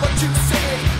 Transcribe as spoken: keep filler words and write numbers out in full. but you said